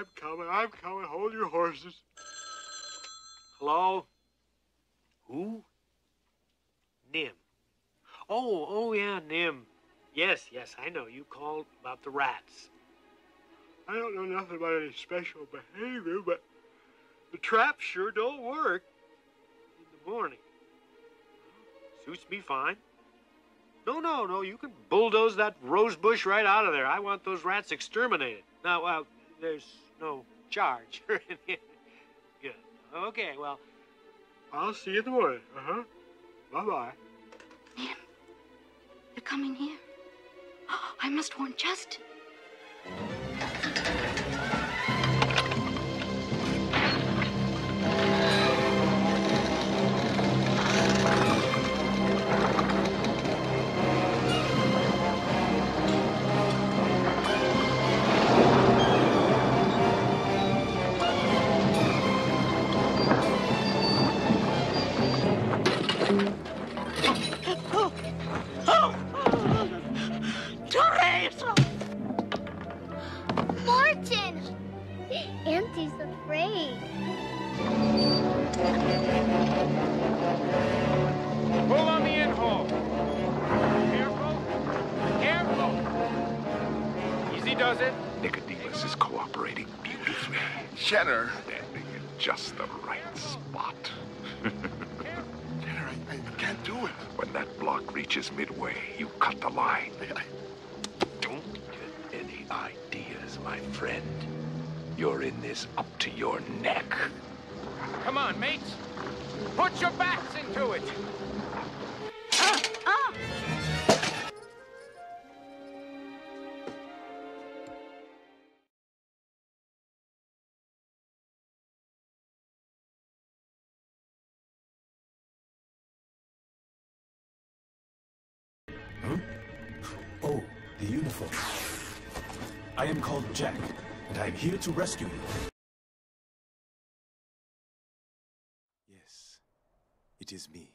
I'm coming, hold your horses. Hello? Who? Nim. Oh, yeah, Nim. Yes, I know. You called about the rats. I don't know nothing about any special behavior, but the traps sure don't work in the morning. Suits me fine. No, you can bulldoze that rose bush right out of there. I want those rats exterminated. Now, there's no charge. Good. Okay, well, I'll see you in the morning. Bye-bye. Nim, they're coming here. I must warn Justin. Nicodemus is cooperating beautifully. Jenner, standing in just the right spot. Jenner, I can't do it. When that block reaches midway, you cut the line. I don't get any ideas, my friend. You're in this up to your neck. Come on, mates. Put your backs into it. Huh? Oh. Oh, the uniform. I am called Jack, and I am here to rescue you. Yes, it is me.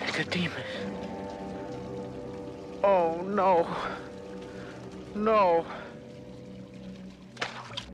Nicodemus. Oh, no.